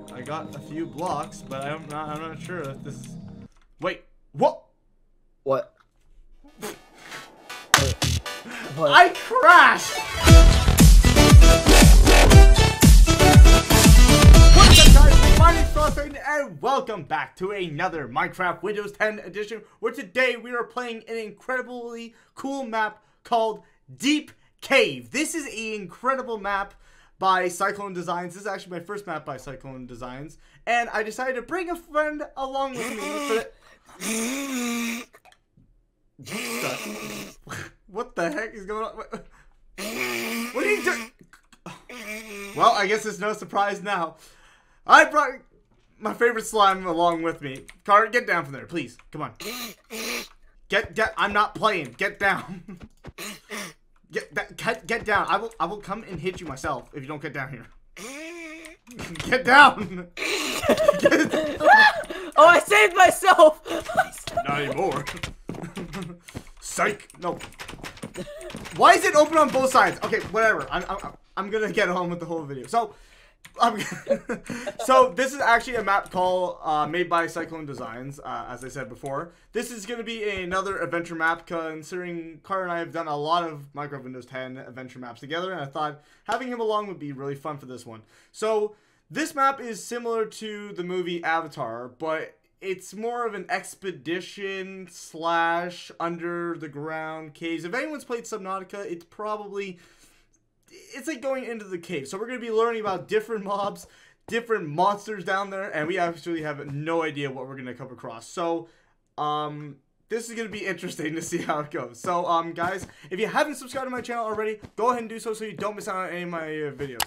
Okay, I got a few blocks, but I'm not sure if this is... Wait, what? What? What? I crashed! What's up guys, my name is Frost Titan and welcome back to another Minecraft Windows 10 edition, where today we are playing an incredibly cool map called Deep Cave. This is an incredible map by Cyclone Designs. This is actually my first map by Cyclone Designs, and I decided to bring a friend along with me for... What the heck is going on? What are you doing? Well, I guess it's no surprise now. I brought my favorite slime along with me. Carter, get down from there, please. Come on. Get, I'm not playing. Get down. Get down. I will come and hit you myself if you don't get down here. Get down. Oh, I saved myself. Not anymore. Psych. No. Why is it open on both sides? Okay, whatever. I'm gonna get on with the whole video. So, so this is actually a map call made by Cyclone Designs, as I said before. This is going to be another adventure map, considering Carter and I have done a lot of Minecraft Windows 10 adventure maps together, and I thought having him along would be really fun for this one. So this map is similar to the movie Avatar, but it's more of an expedition slash under the ground caves. If anyone's played Subnautica, it's probably... it's like going into the cave. So we're going to be learning about different mobs, different monsters down there, and we actually have no idea what we're going to come across. So, this is going to be interesting to see how it goes. So, guys, if you haven't subscribed to my channel already, go ahead and do so you don't miss out on any of my videos.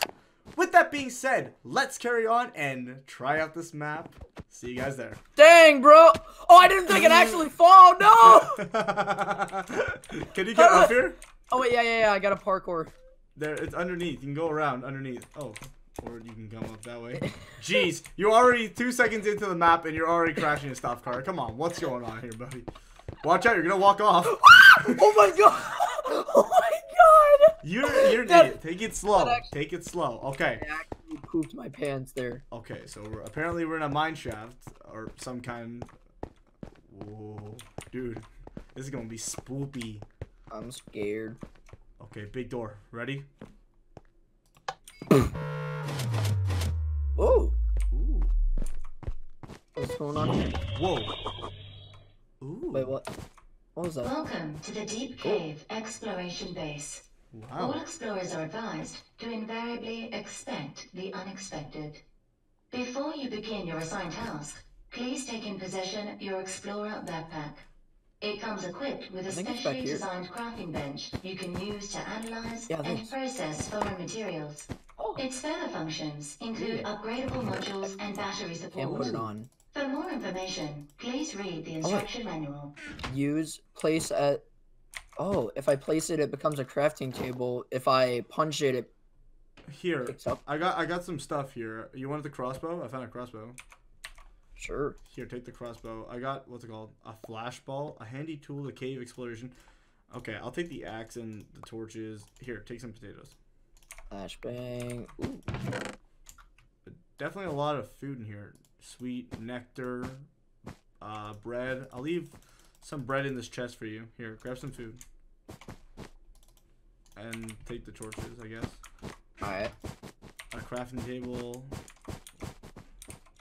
With that being said, let's carry on and try out this map. See you guys there. Dang, bro! Oh, I didn't think it actually fall! No! Can you get up here? Oh, wait, yeah, I got a parkour. There, it's underneath. You can go around underneath. Oh, or you can come up that way. Jeez, you're already 2 seconds into the map and you're already crashing a stop car. Come on, what's going on here, buddy? Watch out, you're gonna walk off. Oh my god! Oh my god! You're dead. Take it slow. Actually, take it slow. Okay. I actually pooped my pants there. Okay, so apparently we're in a mine shaft or some kind. Whoa, dude, this is gonna be spoopy. I'm scared. Okay, big door. Ready? Whoa! Ooh. What's going on here? Whoa! Ooh. Wait, what? What was that? Welcome to the Deep Cave Exploration Base. Wow. All explorers are advised to invariably expect the unexpected. Before you begin your assigned task, please take in possession of your explorer backpack. It comes equipped with a specially designed crafting bench you can use to analyze and process foreign materials. Oh. Its further functions include upgradable modules and battery support. Can't put it on. For more information, please read the instruction manual. Use, place at... Oh, if I place it, it becomes a crafting table. If I punch it, it... Here, picks up. I got some stuff here. You wanted the crossbow? I found a crossbow. Sure. Here, take the crossbow. I got, what's it called? A flashball, a handy tool to cave exploration. Okay, I'll take the axe and the torches. Here, take some potatoes. Flashbang. Ooh. Definitely a lot of food in here. Sweet, nectar, bread. I'll leave some bread in this chest for you. Here, grab some food. And take the torches, I guess. Alright. A crafting table.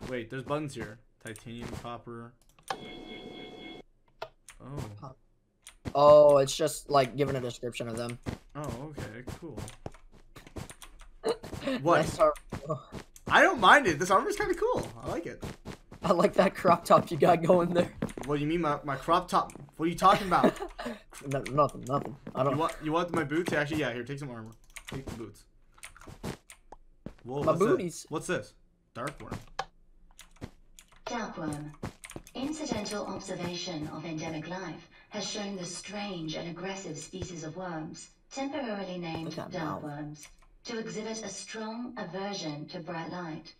Wait, there's buttons here. Titanium, copper. Oh. Oh, it's just like giving a description of them. Oh, okay, cool. What? I don't mind it. This armor's kind of cool. I like it. I like that crop top you got going there. What do you mean my crop top? What are you talking about? No, nothing. I don't. You want my boots? Actually, yeah. Here, take some armor. Take the boots. Whoa, my booties. What's this? Dark worm. Darkworm. Incidental observation of endemic life has shown the strange and aggressive species of worms, temporarily named darkworms, to exhibit a strong aversion to bright light.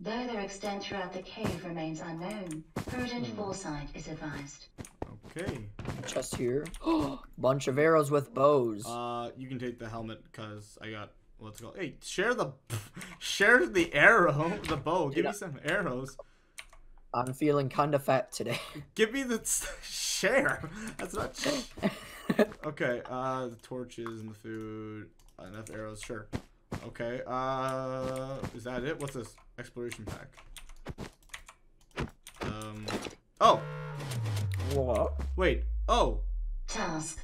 Though their extent throughout the cave remains unknown, prudent foresight is advised. Okay. Chest here. Bunch of arrows with bows. You can take the helmet because I got Let's go. Hey, share the arrow, the bow. Give me some arrows. I'm feeling kind of fat today. Give me the share. That's not share. Okay. The torches and the food. Enough arrows. Sure. Okay. Is that it? What's this exploration pack? Oh. What? Wait. Oh. Task.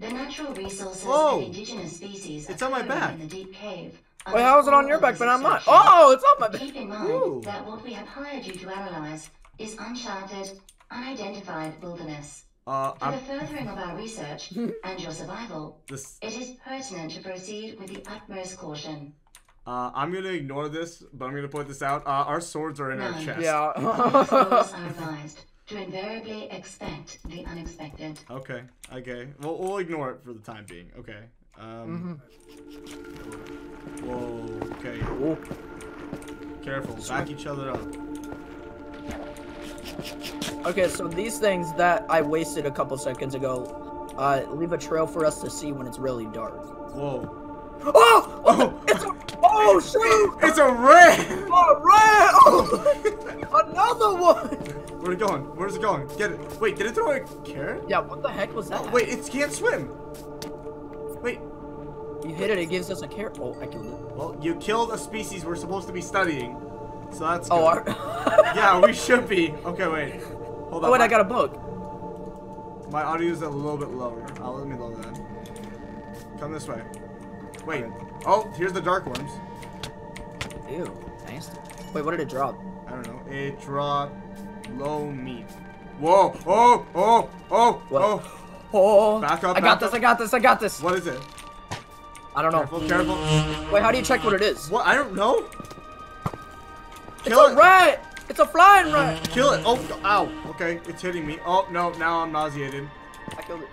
The natural resources of indigenous species are in the Deep Cave. Wait, how is it on your back, but I'm not? Oh, it's on my back! Keep in mind that what we have hired you to analyze is uncharted, unidentified wilderness. For the furthering of our research and your survival, it is pertinent to proceed with the utmost caution. I'm going to ignore this, but I'm going to point this out. Our swords are in our chest. Yeah. Our swords are advised to invariably expect the unexpected. Okay, okay. Well, we'll ignore it for the time being. Okay. Whoa, okay. Whoa. Careful, back each other up. Okay, so these things that I wasted a couple seconds ago, leave a trail for us to see when it's really dark. Whoa. Oh! Oh! It's a, oh, shoot! It's a rat! A rat! Oh! Another one! Where are you going? Where's it going? Get it. Wait, did it throw a carrot? Yeah, what the heck was that? Oh, wait, it can't swim. Wait. You hit it, it gives us a carrot. Oh, I killed it. Well, you killed a species we're supposed to be studying. So that's good. Oh, our yeah, we should be. Okay, wait. Hold on. Oh, wait, I got a book. My audio's a little bit lower. I'll let me lower that. Come this way. Wait. Oh, here's the dark worms. Ew, nasty. Wait, what did it drop? I don't know. It dropped low meat. Whoa! Oh! Oh! Oh! What? Oh! Oh! Back up! I got this! I got this! I got this! What is it? I don't know. Careful! Careful! Wait, how do you check what it is? What? I don't know. Kill it! It's a rat! It's a flying rat! Kill it! Oh! Ow! Okay, it's hitting me. Oh no! Now I'm nauseated. I killed it.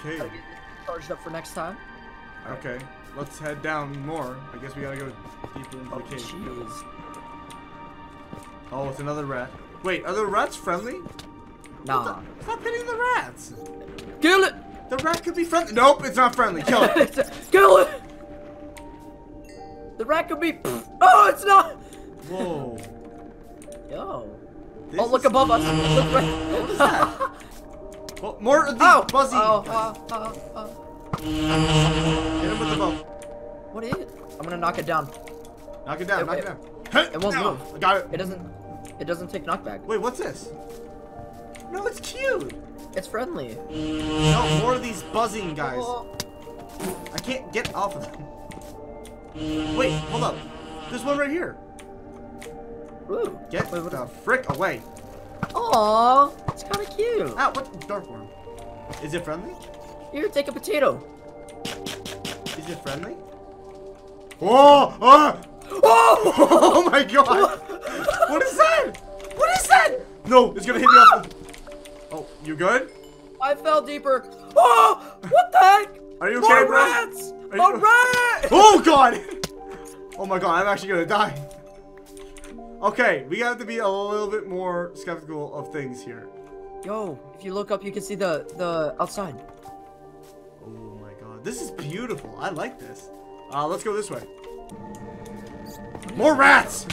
Okay. Charged up for next time. Okay, let's head down more. I guess we gotta go deeper into the cave. Jeez. Oh, it's another rat. Wait, are the rats friendly? Nah. Stop hitting the rats! Kill it! The rat could be friendly. Nope, it's not friendly. Kill it! Kill it! The rat could be. Oh, it's not! Whoa. Yo. This oh, look above us. Look right. What is that? Well, more of these buzzy. Hit him with the bow. What is it? I'm gonna knock it down. Knock it down, knock it down. It won't move. I got it. It doesn't take knockback. Wait, what's this? No, it's cute. It's friendly. No, more of these buzzing guys. Oh. I can't get off of them. Wait, hold up. There's one right here. Ooh. Get the frick away. Aw, it's kind of cute. Ah, what dark worm? Is it friendly? Here, take a potato. Is it friendly? Oh! Ah! Oh! Oh my god! What is that? What is that? No, it's gonna hit me off. Oh, you good? I fell deeper. Oh! What the heck? Are you okay, bro? Rats! More rats! Oh god! Oh my god, I'm actually gonna die. Okay, we have to be a little bit more skeptical of things here. Yo, if you look up, you can see the outside. Oh my god, this is beautiful. I like this. Let's go this way. More rats!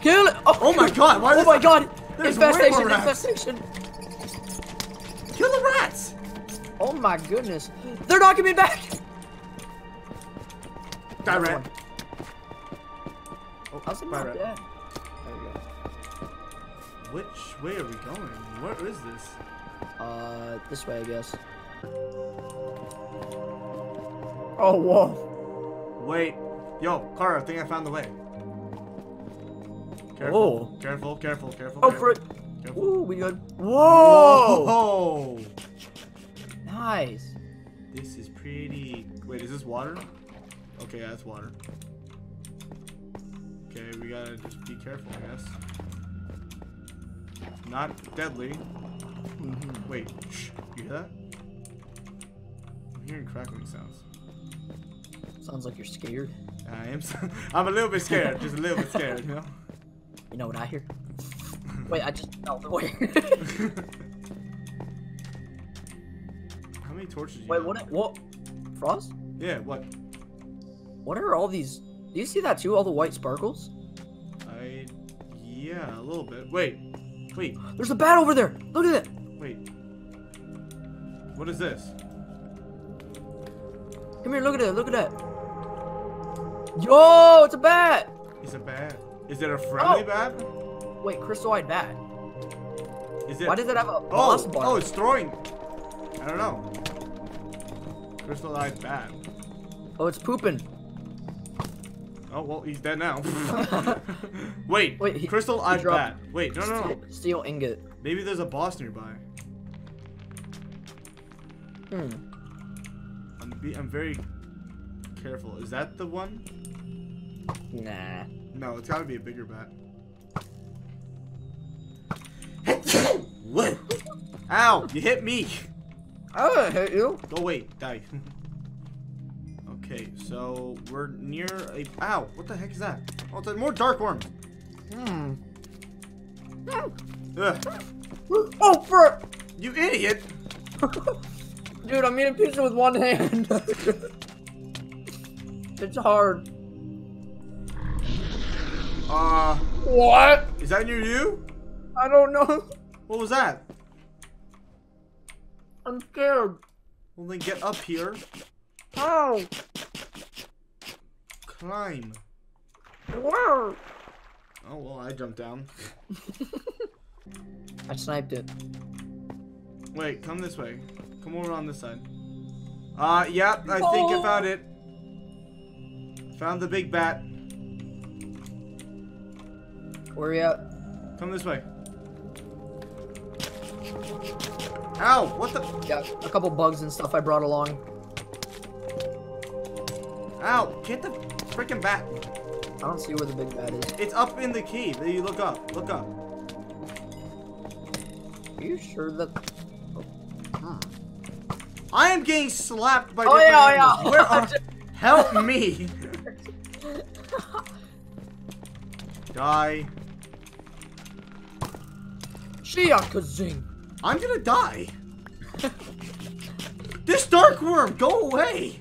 Kill it! Oh, oh my god! Why oh my god! There's infestation! Infestation! Kill the rats! Oh my goodness! They're knocking me back! Die rat! Oh, how's it not dead? There we go. Which way are we going? Where is this? This way, I guess. Oh whoa! Wait. Yo, Carter, I think I found the way. Careful, whoa. Careful, careful, careful. Oh, frick. Ooh, we good. Whoa! Whoa! Nice. This is pretty. Wait, is this water? Okay, yeah, that's water. Okay, we gotta just be careful, I guess. Not deadly. Wait, shh. You hear that? I'm hearing crackling sounds. Sounds like you're scared. I am. I'm a little bit scared. Just a little bit scared, you know? You know what I hear? Wait, I just fell the way. How many torches do you have? Wait, what? Frost? Yeah, what? What are all these? Do you see that too? All the white sparkles? Yeah, a little bit. Wait. There's a bat over there. Look at it. Wait. What is this? Come here. Look at it. Yo, it's a bat. It's a bat. Is it a friendly bat? Wait, crystalline bat. Is it? Why does it have a boss bar? Oh, it's throwing. I don't know. Crystalline bat. Oh, it's pooping. Oh, well, he's dead now. Wait, crystal-eyed bat. Wait, no. Steel ingot. Maybe there's a boss nearby. Hmm. I'm very careful. Is that the one? Nah. No, it's gotta be a bigger bat. What? Ow, you hit me. I didn't hit you. Go away, die. Okay, so we're near a. Ow! What the heck is that? Oh, it's more dark worms. Hmm. Ugh. Oh, for you idiot! Dude, I'm eating pizza with one hand. It's hard. What? Is that near you? I don't know. What was that? I'm scared. Well, then get up here. Oh! Climb. Whoa. Oh, well, I jumped down. I sniped it. Wait, come this way. Come over on this side. Yeah, I think I found it. Found the big bat. Where are you at? Come this way. Ow, what the? Yeah, a couple bugs and stuff I brought along. Ow, get the freaking bat. I don't see where the big bat is. It's up in the cave. You look up. Look up. Are you sure that... Oh. Huh. I am getting slapped by different animals. Where are... Help me. Die. Shia-kazing. I'm gonna die. This dark worm, go away.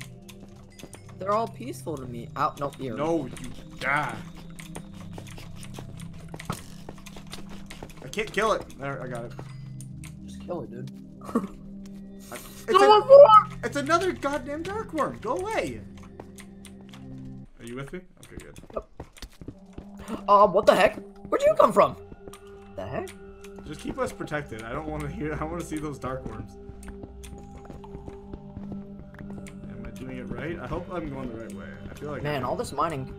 They're all peaceful to me. Out, no fear. No, you die. I can't kill it. There, I got it. Just kill it, dude. It's another goddamn dark worm. Go away. Are you with me? Okay, good. Yep. What the heck? Where'd you come from? What the heck? Just keep us protected. I don't want to hear. I want to see those dark worms. Doing it right. I hope I'm going the right way. I feel like man, all this mining,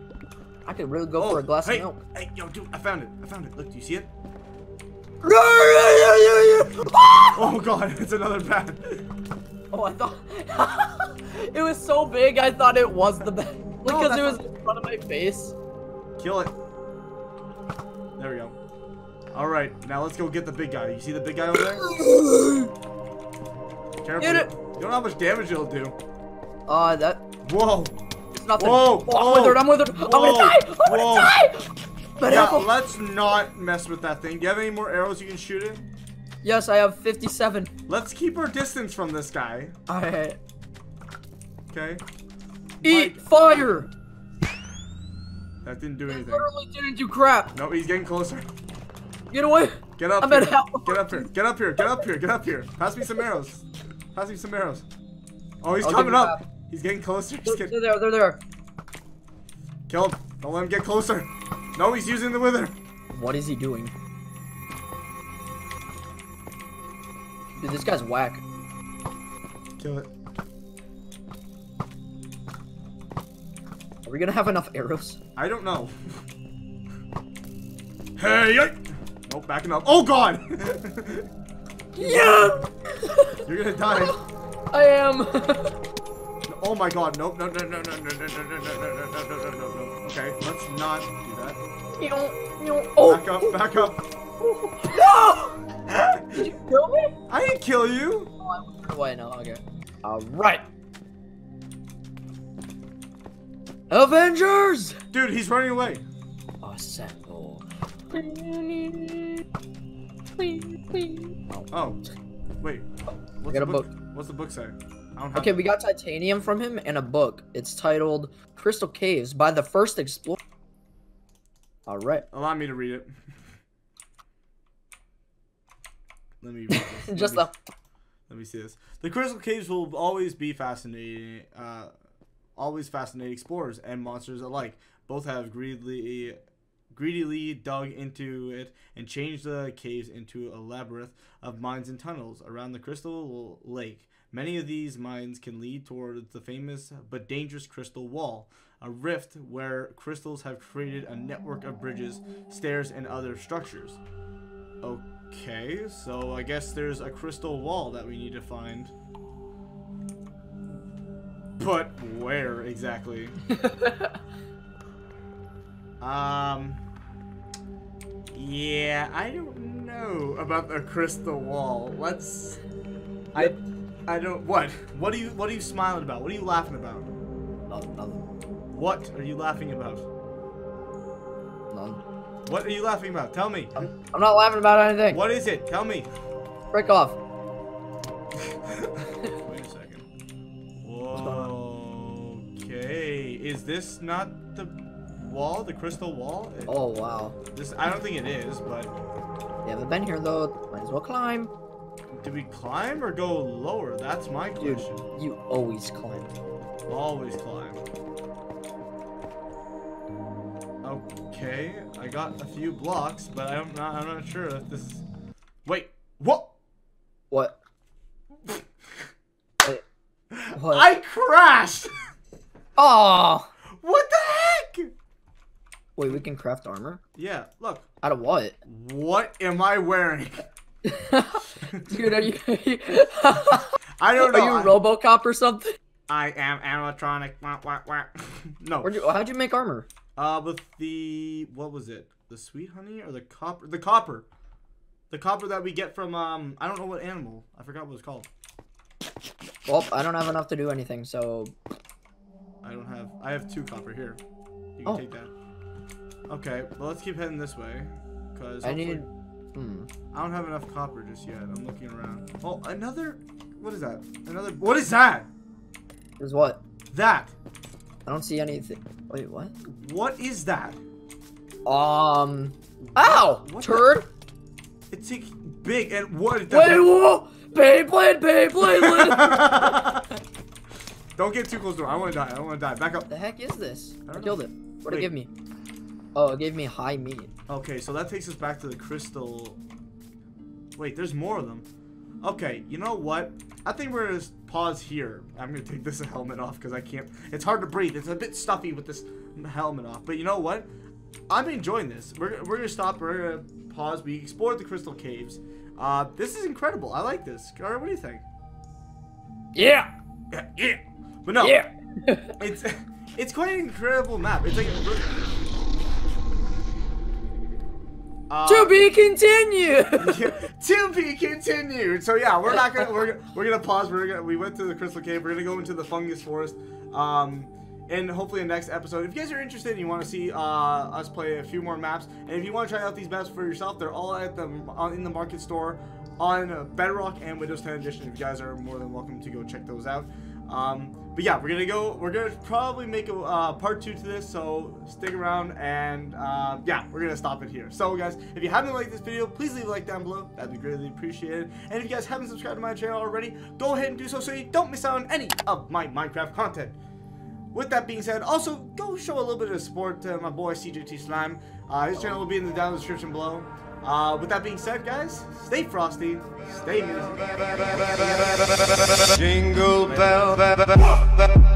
I could really go for a glass of milk. Hey, yo, dude, I found it. Look, do you see it? Oh god, it's another bat. Oh, I thought it was so big. I thought it was the bat because it was in front of my face. Kill it. There we go. All right, now let's go get the big guy. You see the big guy over there? Careful. Get it. You don't know how much damage it'll do. That. Whoa. It's nothing. Whoa. Oh, I'm withered. I'm gonna die. I'm gonna die. Yeah, let's not mess with that thing. Do you have any more arrows you can shoot it? Yes, I have 57. Let's keep our distance from this guy. Alright. Okay. Eat fire. That didn't do anything. It literally didn't do crap. No, he's getting closer. Get away. Get up here. Get up here. Get up here. Get up here. Get up here. Pass me some arrows. Pass me some arrows. Oh, he's coming up. He's getting closer. They're there. Kill him. Don't let him get closer. No, he's using the wither. What is he doing? Dude, this guy's whack. Kill it. Are we gonna have enough arrows? I don't know. Hey! Nope, backing up. Oh, God! Yeah! You're gonna die. I am. Oh my God! Nope! No! Okay, let's not do that. Back up! Back up! No! Did you kill me? I didn't kill you. Oh, I went away. Okay. All right. Avengers! Dude, he's running away. Assemble. Oh, wait. What's the book say? Okay, we got titanium from him and a book. It's titled Crystal Caves by the First Explorer. All right. Allow me to read it. Let me read this. Let me see this. The Crystal Caves will always be fascinating. Always fascinate explorers and monsters alike. Both have greedily dug into it and changed the caves into a labyrinth of mines and tunnels around the Crystal Lake. Many of these mines can lead towards the famous but dangerous Crystal Wall, a rift where crystals have created a network of bridges, stairs, and other structures. Okay, so I guess there's a crystal wall that we need to find. But where exactly? Yeah, I don't know about the crystal wall. Let's... I don't... What? What are you smiling about? What are you laughing about? Nothing. What are you laughing about? None. What are you laughing about? Tell me. I'm not laughing about anything. What is it? Tell me. Break off. Wait a second. Whoa. Okay. Is this not the wall? The crystal wall? Oh, wow. This, I don't think it is, but... You haven't been here, though. Might as well climb. Did we climb or go lower? That's my question. Dude, you always climb. Always climb. Okay, I got a few blocks, but I'm not sure if this is... Wait, what? What? Wait, what? I crashed! Oh! What the heck? Wait, we can craft armor? Yeah, look. Out of what? What am I wearing? Dude, are you I don't know. Are you RoboCop or something? I am animatronic. Wah, wah, wah. No. How'd you make armor? With the, what was it? The sweet honey or the copper? The copper. The copper that we get from, I don't know what animal. I forgot what it was called. Well, I don't have enough to do anything, so. I have 2 copper here. You can take that. Okay, well, let's keep heading this way. Because I need. I don't have enough copper just yet. I'm looking around. Oh, another. What is that? Another. What is that? Is what? That. I don't see anything. Wait, what? What is that? Ow! What turd! It's big and what? Wait, whoa! Beyblade! Don't get too close to it. I wanna die. Back up. The heck is this? I killed it. What'd it give me? Oh, it gave me high meat. Okay, so that takes us back to the crystal. Wait, there's more of them. Okay, you know what? I think we're gonna pause here. I'm gonna take this helmet off because I can't. It's hard to breathe. It's a bit stuffy with this helmet off. But you know what? I'm enjoying this. We're gonna stop. We're gonna pause. We explored the crystal caves. This is incredible. I like this. Carter, what do you think? Yeah. Yeah. But no. Yeah. it's quite an incredible map. It's like. To be continued. To be continued. So yeah, we're gonna pause. We went to the crystal cave. We're gonna go into the fungus forest, and hopefully in the next episode. If you guys are interested and you want to see us play a few more maps, and if you want to try out these maps for yourself, they're all at the in the market store on Bedrock and Windows 10 Edition. If you guys are more than welcome to go check those out. But yeah, we're gonna probably make a part 2 to this, so stick around, and yeah, we're gonna stop it here. So guys, if you haven't liked this video, please leave a like down below. That'd be greatly appreciated. And if you guys haven't subscribed to my channel already, go ahead and do so you don't miss out on any of my Minecraft content. With that being said, also go show a little bit of support to my boy CJT Slime. His channel will be in the down description below. With that being said, guys, stay frosty, stay music. Jingle bell.